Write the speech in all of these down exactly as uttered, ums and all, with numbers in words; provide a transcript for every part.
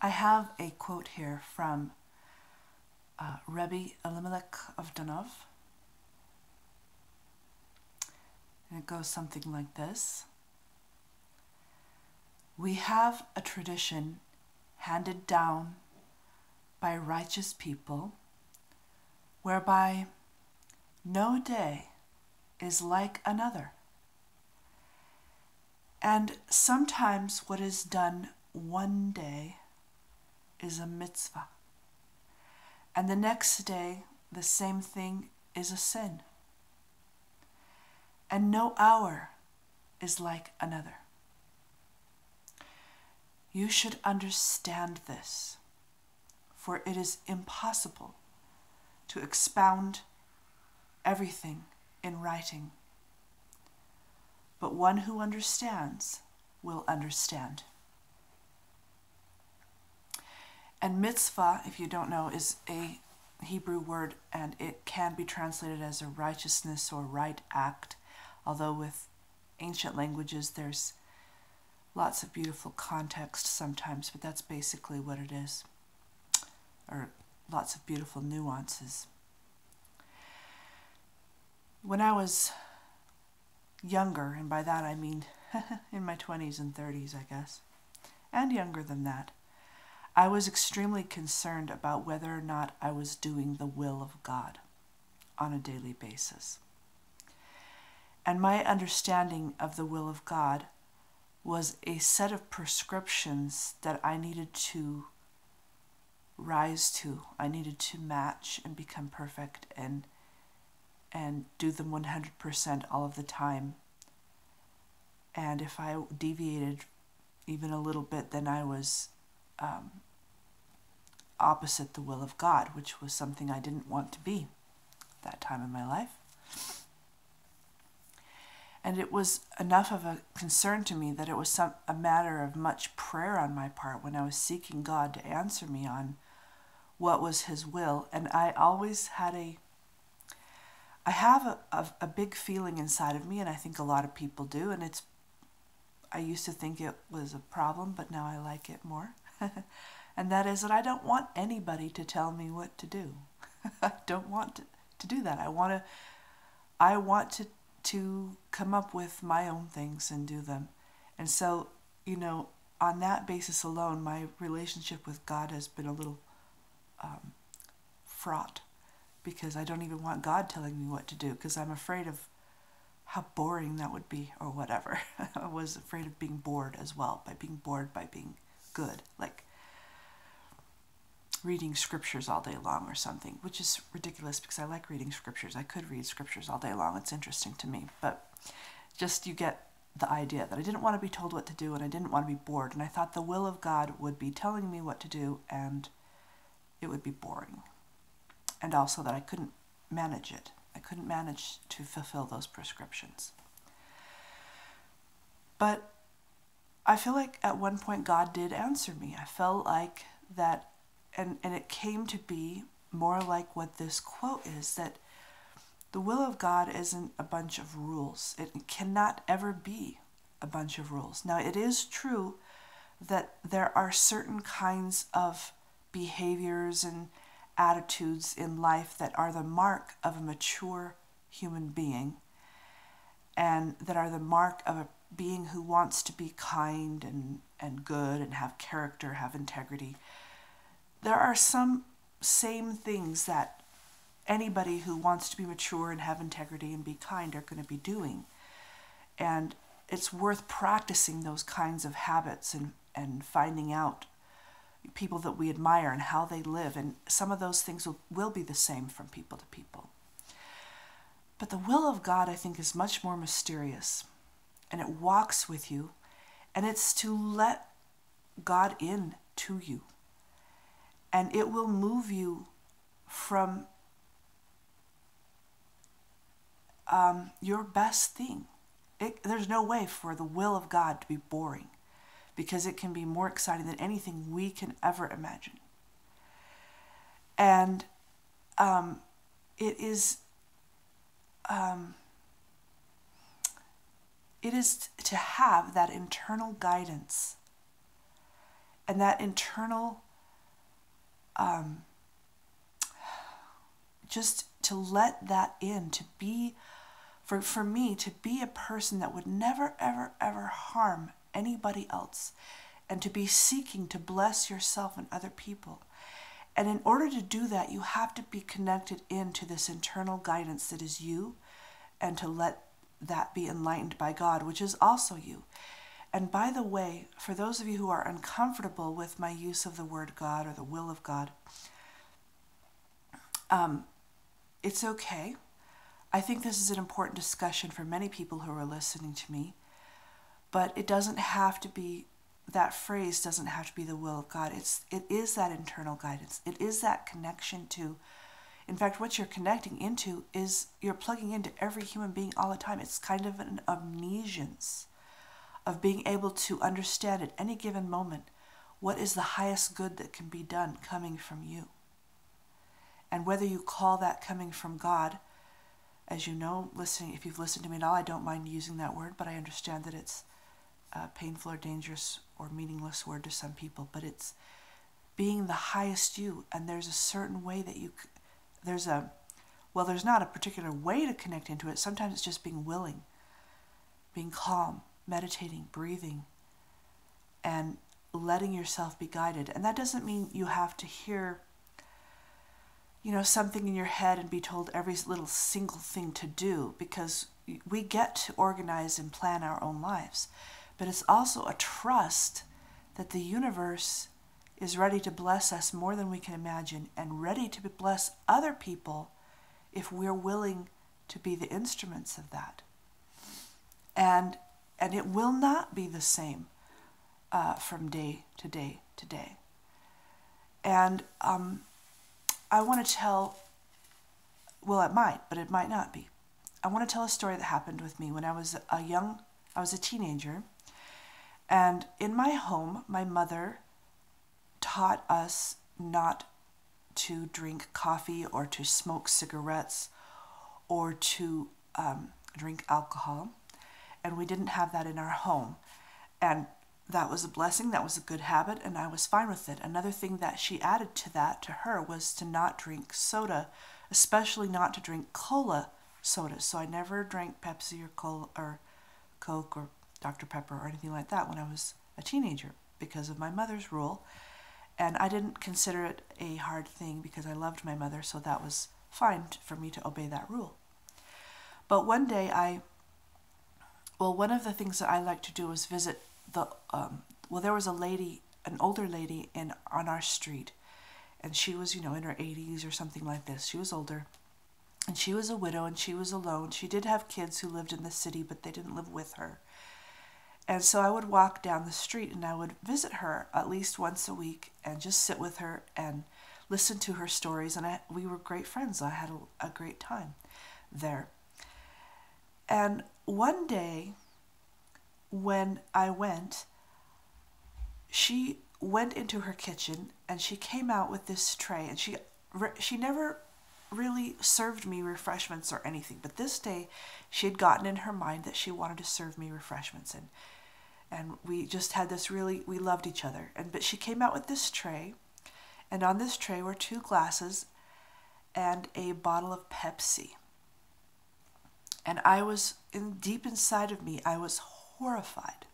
I have a quote here from uh, Rebbe Elimelech of Dinov, and it goes something like this. We have a tradition handed down by righteous people whereby no day is like another, and sometimes what is done one day is a mitzvah, and the next day the same thing is a sin, and no hour is like another. You should understand this, for it is impossible to expound everything in writing, but one who understands will understand. And mitzvah, if you don't know, is a Hebrew word, and it can be translated as a righteousness or right act, although with ancient languages there's lots of beautiful context sometimes, but that's basically what it is, or lots of beautiful nuances. When I was younger, and by that I mean in my twenties and thirties, I guess, and younger than that, I was extremely concerned about whether or not I was doing the will of God on a daily basis. And my understanding of the will of God was a set of prescriptions that I needed to rise to. I needed to match and become perfect and and do them one hundred percent all of the time. And if I deviated even a little bit, then I was um, opposite the will of God, which was something I didn't want to be at that time in my life. And it was enough of a concern to me that it was some, a matter of much prayer on my part when I was seeking God to answer me on what was His will. And I always had a I have a, a, a big feeling inside of me, and I think a lot of people do, and it's, I used to think it was a problem, but now I like it more. And that is that I don't want anybody to tell me what to do. I don't want to, to do that. I want to, I want to, to come up with my own things and do them. And so, you know, on that basis alone, my relationship with God has been a little um, fraught, because I don't even want God telling me what to do, because I'm afraid of how boring that would be, or whatever. I was afraid of being bored as well, by being bored by being good, like reading scriptures all day long or something, which is ridiculous because I like reading scriptures. I could read scriptures all day long. It's interesting to me, but just you get the idea that I didn't want to be told what to do, and I didn't want to be bored, and I thought the will of God would be telling me what to do, and it would be boring. And also that I couldn't manage it. I couldn't manage to fulfill those prescriptions. But I feel like at one point God did answer me. I felt like that, and, and it came to be more like what this quote is, that the will of God isn't a bunch of rules. It cannot ever be a bunch of rules. Now, it is true that there are certain kinds of behaviors and attitudes in life that are the mark of a mature human being, and that are the mark of a being who wants to be kind and, and good and have character, have integrity. There are some same things that anybody who wants to be mature and have integrity and be kind are going to be doing. And it's worth practicing those kinds of habits and, and finding out people that we admire and how they live, and some of those things will, will be the same from people to people. But the will of God, I think, is much more mysterious, and it walks with you, and it's to let God in to you, and it will move you from um, your best thing. It, there's no way for the will of God to be boring, because it can be more exciting than anything we can ever imagine. And um, it is um, it is to have that internal guidance and that internal, um, just to let that in, to be, for, for me, to be a person that would never, ever, ever harm anybody else, and to be seeking to bless yourself and other people. And in order to do that, you have to be connected into this internal guidance that is you, and to let that be enlightened by God, which is also you. And by the way, for those of you who are uncomfortable with my use of the word God or the will of God, um, it's okay. I think this is an important discussion for many people who are listening to me, but it doesn't have to be, that phrase doesn't have to be the will of God. It's, it is that internal guidance. It is that connection to, in fact, what you're connecting into is you're plugging into every human being all the time. It's kind of an omniscience of being able to understand at any given moment what is the highest good that can be done coming from you. And whether you call that coming from God, as you know, listening, if you've listened to me at all, I don't mind using that word, but I understand that it's a painful or dangerous or meaningless word to some people, but it's being the highest you. And there's a certain way that you, there's a, well, there's not a particular way to connect into it. Sometimes it's just being willing, being calm, meditating, breathing, and letting yourself be guided. And that doesn't mean you have to hear, you know, something in your head and be told every little single thing to do, because we get to organize and plan our own lives. But it's also a trust that the universe is ready to bless us more than we can imagine, and ready to bless other people if we're willing to be the instruments of that. And And it will not be the same uh, from day to day to day. And um, I want to tell, well, it might, but it might not be. I want to tell a story that happened with me when I was a young, I was a teenager. And in my home, my mother taught us not to drink coffee or to smoke cigarettes or to um, drink alcohol. And we didn't have that in our home. And that was a blessing, that was a good habit, and I was fine with it. Another thing that she added to that, to her, was to not drink soda, especially not to drink cola soda. So I never drank Pepsi or Cola or Coke or Doctor Pepper or anything like that when I was a teenager, because of my mother's rule. And I didn't consider it a hard thing because I loved my mother, so that was fine for me to obey that rule. But one day I... Well, one of the things that I like to do is visit the, um, well, there was a lady, an older lady in on our street, and she was, you know, in her eighties or something like this. She was older, and she was a widow, and she was alone. She did have kids who lived in the city, but they didn't live with her. And so I would walk down the street, and I would visit her at least once a week and just sit with her and listen to her stories. And I, we were great friends. I had a, a great time there. And one day when I went, she went into her kitchen and she came out with this tray, and she she never really served me refreshments or anything, but this day she had gotten in her mind that she wanted to serve me refreshments, and and we just had this really, we loved each other. And but she came out with this tray, and on this tray were two glasses and a bottle of Pepsi. And I was, in deep inside of me, I was horrified.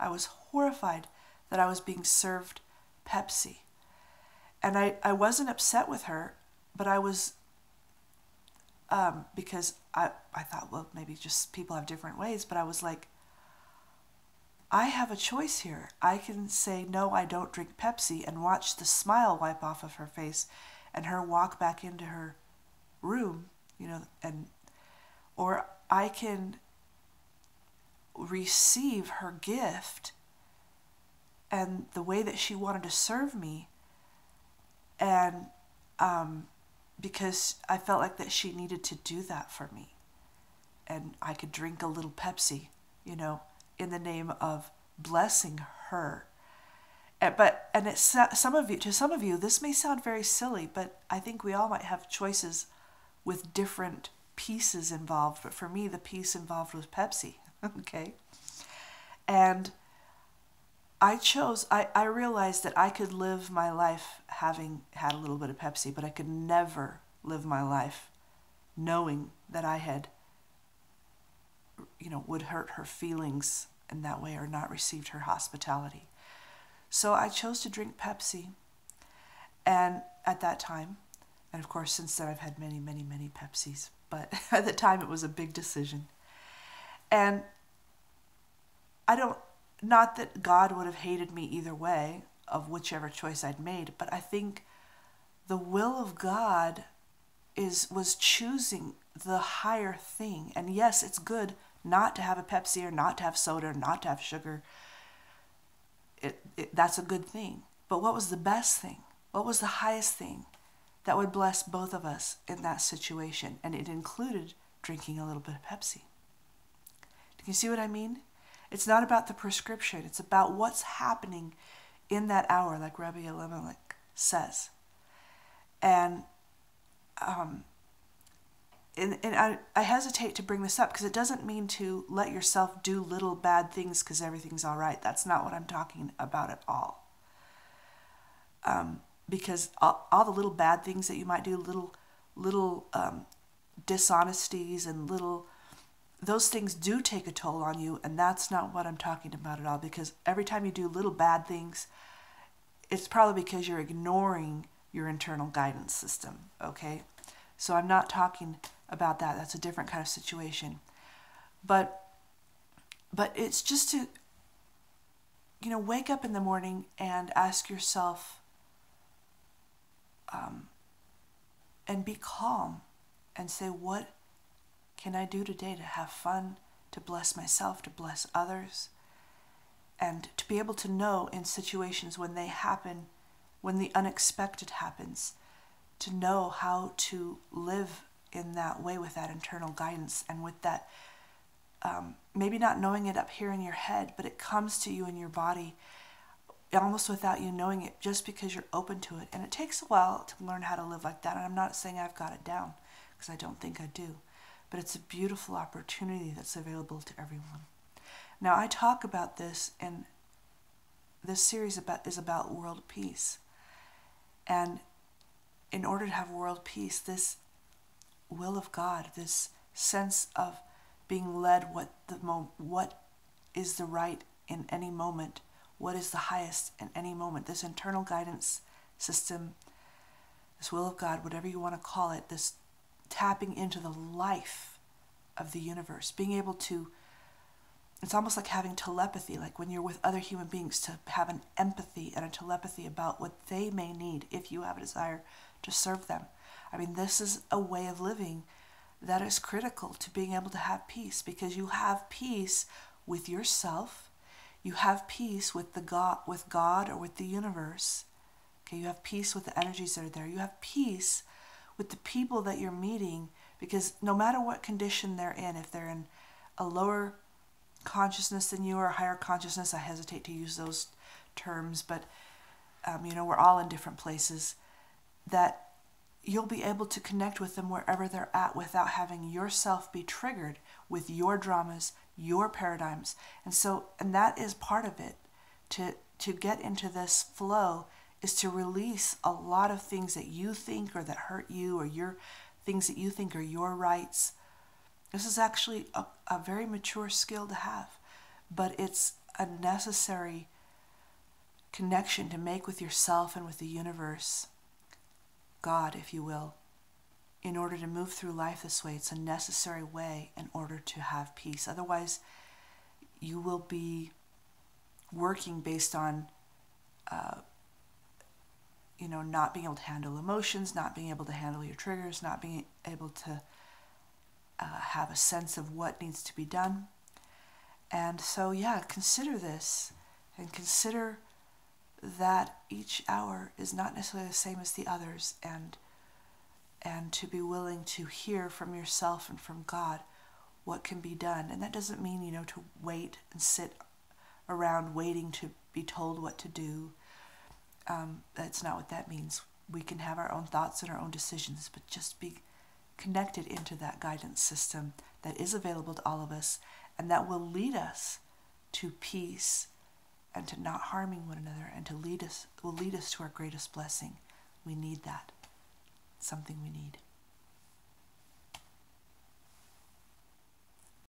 I was horrified that I was being served Pepsi. And I, I wasn't upset with her, but I was, um, because I, I thought, well, maybe just people have different ways, but I was like, I have a choice here. I can say, no, I don't drink Pepsi, and watch the smile wipe off of her face and her walk back into her room, you know, and... Or I can receive her gift and the way that she wanted to serve me. And um, because I felt like that she needed to do that for me. And I could drink a little Pepsi, you know, in the name of blessing her. And, but, and it's, some of you, to some of you, this may sound very silly, but I think we all might have choices with different pieces involved, but for me the piece involved was Pepsi. Okay, and I chose, I, I realized that I could live my life having had a little bit of Pepsi, but I could never live my life knowing that I had, you know, would hurt her feelings in that way or not received her hospitality. So I chose to drink Pepsi, and at that time, and of course since then I've had many, many, many Pepsis, but at the time it was a big decision. And I don't, not that God would have hated me either way of whichever choice I'd made, but I think the will of God is was choosing the higher thing. And yes, it's good not to have a Pepsi or not to have soda or not to have sugar. It, it, that's a good thing. But what was the best thing? What was the highest thing that would bless both of us in that situation? And it included drinking a little bit of Pepsi. Do you see what I mean? It's not about the prescription. It's about what's happening in that hour, like Rebbe Elimelech says. And um, and, and I, I hesitate to bring this up because it doesn't mean to let yourself do little bad things because everything's all right. That's not what I'm talking about at all. Um, because all, all the little bad things that you might do, little, little um, dishonesties and little... those things do take a toll on you, and that's not what I'm talking about at all, because every time you do little bad things, it's probably because you're ignoring your internal guidance system, okay? So I'm not talking about that. That's a different kind of situation. But, but it's just to, you know, wake up in the morning and ask yourself, um, and be calm and say, what can I do today to have fun, to bless myself, to bless others, and to be able to know in situations when they happen, when the unexpected happens, to know how to live in that way with that internal guidance and with that, um, maybe not knowing it up here in your head, but it comes to you in your body almost without you knowing it, just because you're open to it. And it takes a while to learn how to live like that, and I'm not saying I've got it down, because I don't think I do. But it's a beautiful opportunity that's available to everyone. Now, I talk about this, and this series about, is about world peace. And in order to have world peace, this will of God, this sense of being led what the mo what is the right in any moment, what is the highest in any moment, this internal guidance system, this will of God, whatever you want to call it, this tapping into the life of the universe, being able to, it's almost like having telepathy, like when you're with other human beings, to have an empathy and a telepathy about what they may need if you have a desire to serve them. I mean, this is a way of living that is critical to being able to have peace, because you have peace with yourself, you have peace with the God, with God or with the universe. Okay, you have peace with the energies that are there. You have peace with the people that you're meeting, because no matter what condition they're in, if they're in a lower consciousness than you or a higher consciousness, I hesitate to use those terms, but um, you know, we're all in different places, that you'll be able to connect with them wherever they're at without having yourself be triggered with your dramas, your paradigms. And so, and that is part of it, to, to get into this flow, is to release a lot of things that you think or that hurt you, or your things that you think are your rights. This is actually a, a very mature skill to have, but it's a necessary connection to make with yourself and with the universe, God, if you will, in order to move through life this way. It's a necessary way in order to have peace. Otherwise, you will be working based on uh, you know, not being able to handle emotions, not being able to handle your triggers, not being able to uh, have a sense of what needs to be done. And so, yeah, consider this, and consider that each hour is not necessarily the same as the others, and, and to be willing to hear from yourself and from God what can be done. And that doesn't mean, you know, to wait and sit around waiting to be told what to do. Um, that's not what that means. We can have our own thoughts and our own decisions, but just be connected into that guidance system that is available to all of us, and that will lead us to peace and to not harming one another, and to lead us will lead us to our greatest blessing. We need that. It's something we need.